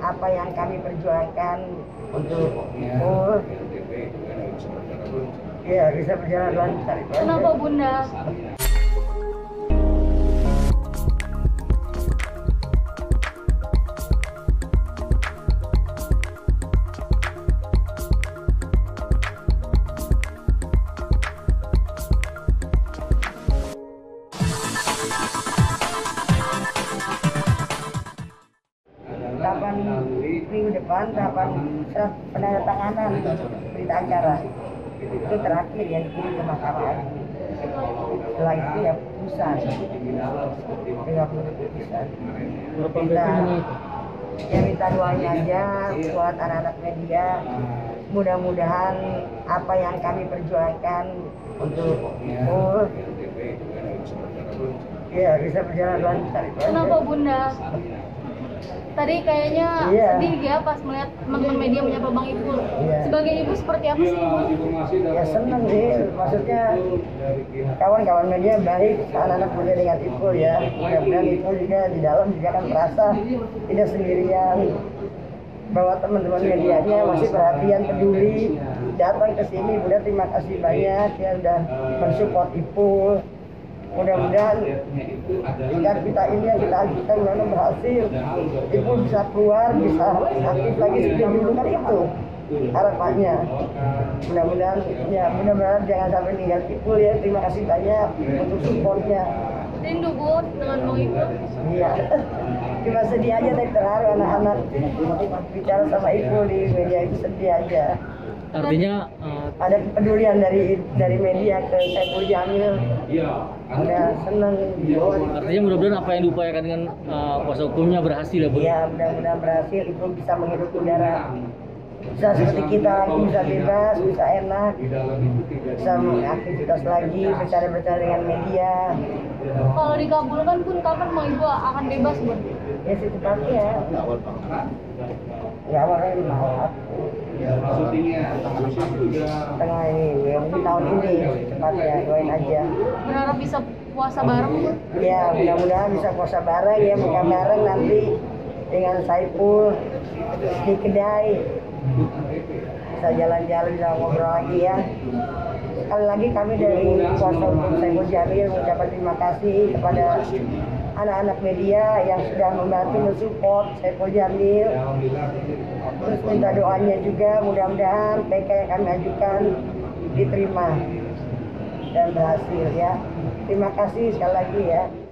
Apa yang kami perjuangkan untuk ya bisa berjalan lancar. Kenapa Bunda? Minggu depan tahapan surat penandatanganan berita acara itu terakhir yang dikirim ke Mahkamah Agung. Setelah itu ya putusan 30 putusan ya minta doanya aja buat anak-anak media, mudah-mudahan apa yang kami perjuangkan untuk ya bisa berjalan lancar. Kenapa Bunda? Tadi kayaknya sedih ya pas melihat teman-teman media menyapa Bang Ipul. Sebagai ibu seperti apa sih Ibu? Ya senang sih, maksudnya kawan-kawan media baik, anak-anak muda dengan Ipul ya. Mudah-mudahan Ipul juga di dalam juga akan merasa tidak sendirian, bahwa teman-teman medianya masih perhatian, peduli, datang ke sini. Bunda terima kasih banyak ya sudah mensupport Ipul. Mudah-mudahan jika kita ini yang kita ajukan memang berhasil, Ibu bisa keluar, bisa aktif lagi seperti dulu kan itu harapannya. Mudah-mudahan ya, mudah-mudahan jangan sampai meninggal Ibu ya. Terima kasih banyak untuk supportnya. Rindu Bu dengan Bang Ibu. Iya. Cuma sedih aja tadi terharu anak-anak bicara sama Ibu di media itu sedih aja. Artinya ada kepedulian dari media ke Saipul Jamil. Iya. Ada senang. Artinya mudah-mudahan apa yang diupayakan dengan kuasa hukumnya berhasil ya Bu. Iya, mudah-mudahan berhasil. Ibu bisa menghirup udara. Bisa seperti kita lagi, bisa bebas, bisa enak. Bisa mengaktivitas lagi, berbicara dengan media. Kalau dikabulkan pun kapan mau Ibu akan bebas Bu? Ya secepatnya. Ya awalnya maaf. Tengah ini, tahun ini cepatnya, doain aja. Berharap bisa puasa bareng? Ya, mudah-mudahan bisa puasa bareng ya, buka bareng nanti dengan Saipul di kedai. Bisa jalan-jalan, bisa ngobrol lagi ya. Sekali lagi kami dari kuasa hukum Saipul Jamil mengucapkan terima kasih kepada anak-anak media yang sudah membantu mensupport Saipul Jamil. Terus minta doanya juga, mudah-mudahan PK yang kami ajukan diterima dan berhasil ya. Terima kasih sekali lagi ya.